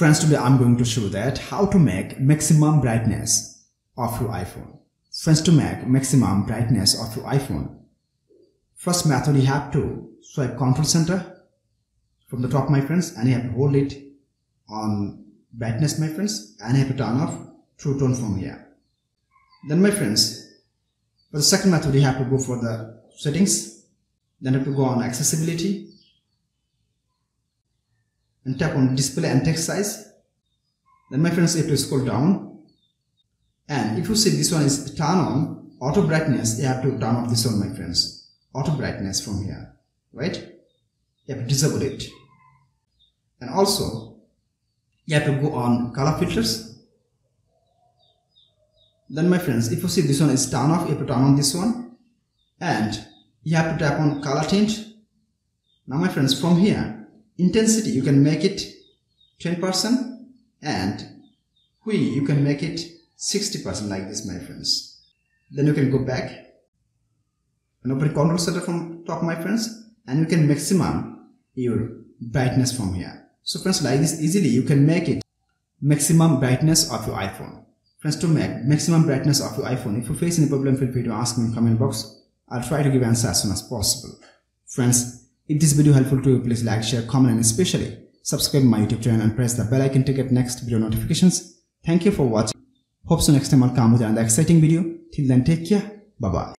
Friends, today I'm going to show that how to make maximum brightness of your iPhone. Friends, to make maximum brightness of your iPhone, first method you have to swipe control center from the top, my friends, and you have to hold it on brightness, my friends, and you have to turn off true tone from here. Then my friends, for the second method you have to go for the settings, then you have to go on accessibility and tap on display and text size. Then my friends, you have to scroll down, and if you see this one is turn on auto brightness, you have to turn off this one, my friends, auto brightness from here, right? You have to disable it. And also you have to go on color filters. Then my friends, if you see this one is turn off, you have to turn on this one, and you have to tap on color tint. Now my friends, from here intensity you can make it 10% and hue you can make it 60%, like this, my friends. Then you can go back and open control center from top, my friends, and you can maximum your brightness from here. So friends, like this easily you can make it maximum brightness of your iPhone. Friends, to make maximum brightness of your iPhone, if you face any problem, feel free to ask me in comment box. I'll try to give answer as soon as possible. Friends, if this video helpful to you, please like, share, comment, and especially subscribe my YouTube channel and press the bell icon to get next video notifications. Thank you for watching. Hope so next time I'll come with another exciting video. Till then, take care. Bye bye.